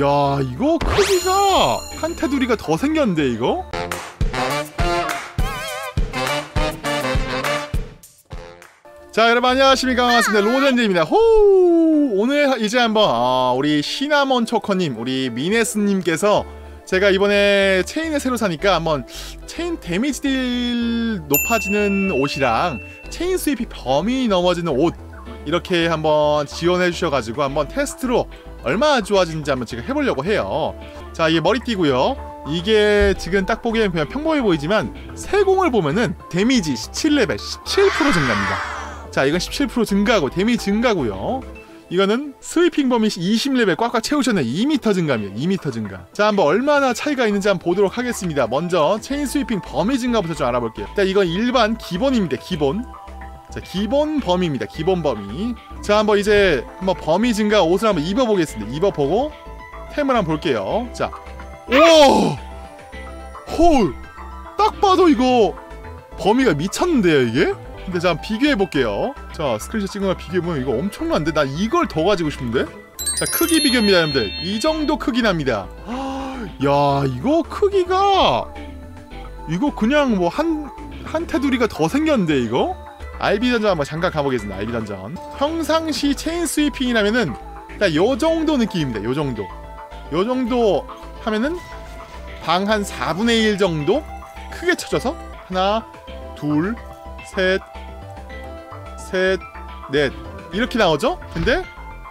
야, 이거 크기가 한 테두리가 더 생겼는데 이거? 자, 여러분 안녕하십니까, 반갑습니다. 로젠드입니다. 호우, 오늘 이제 한번 우리 시나몬 초커님, 우리 미네스님께서 제가 이번에 체인을 새로 사니까 한번 체인 데미지 딜 높아지는 옷이랑 체인 스위피 범위 넘어지는 옷 이렇게 한번 지원해 주셔가지고 한번 테스트로 얼마나 좋아지는지 한번 지금 해보려고 해요. 자, 이게 머리띠고요. 이게 지금 딱 보기엔 그냥 평범해 보이지만 세공을 보면은 데미지 17레벨 17% 증가입니다. 자, 이건 17% 증가하고 데미지 증가고요. 이거는 스위핑 범위 20레벨 꽉꽉 채우셨네. 2m 증가입니다. 2m 증가. 자, 한번 얼마나 차이가 있는지 한번 보도록 하겠습니다. 먼저 체인 스위핑 범위 증가부터 좀 알아볼게요. 일단 이건 일반 기본입니다. 기본. 자, 기본 범위입니다. 기본 범위. 자, 한번 이제 한번 범위 증가 옷을 한번 입어보겠습니다. 입어보고 템을 한번 볼게요. 자, 오! 헐! 딱 봐도 이거 범위가 미쳤는데요, 이게? 근데 자, 비교해볼게요. 자, 스크린샷 찍은 거 비교해보면 이거 엄청난데? 나 이걸 더 가지고 싶은데? 자, 크기 비교입니다, 여러분들. 이 정도 크기 납니다. 야, 이거 크기가 이거 그냥 뭐 한 테두리가 더 생겼는데, 이거? 알비 던전 한번 잠깐 가보겠습니다. 알비 던전. 평상시 체인 스위핑이라면은 딱 요정도 느낌입니다. 요정도. 요정도 하면은 방 한 4분의 1 정도 크게 쳐줘서 하나, 둘, 셋, 넷 이렇게 나오죠? 근데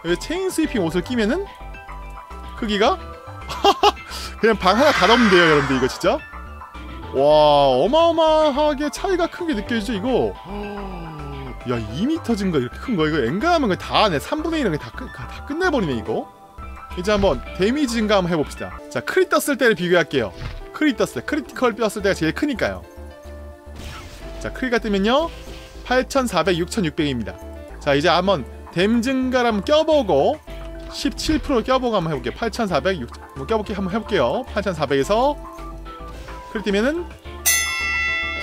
여기 체인 스위핑 옷을 끼면은 크기가 그냥 방 하나 다 넘는데요, 여러분들. 이거 진짜 와, 어마어마하게 차이가 크게 느껴지죠, 이거? 야, 2m 증가 이렇게 큰 거, 이거 엔간하면 다 하네. 3분의 1은 다 끝내버리네, 이거? 이제 한번 데미지 증가 한번 해봅시다. 자, 크릿 떴을 때를 비교할게요. 크릿 떴을 때, 크리티컬 떴을 때가 제일 크니까요. 자, 크리가 뜨면요 8400, 6600입니다 자, 이제 한번 댐 증가를 한번 껴보고 17% 껴보고 한번 해볼게요. 8400, 6, 한번 껴볼게요. 한번 해볼게요. 8400에서 크리 뜨면은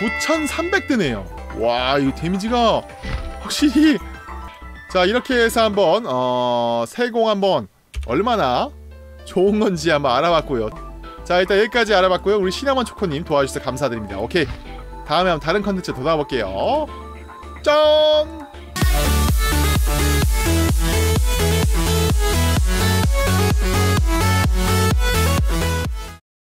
9300 뜨네요. 와, 이 데미지가 확실히. 자, 이렇게 해서 한번 세공 한번 얼마나 좋은 건지 한번 알아봤고요. 자, 일단 여기까지 알아봤고요. 우리 시나몬 초코님 도와주셔서 감사드립니다. 오케이, 다음에 한번 다른 컨텐츠 더 나와볼게요. 짠.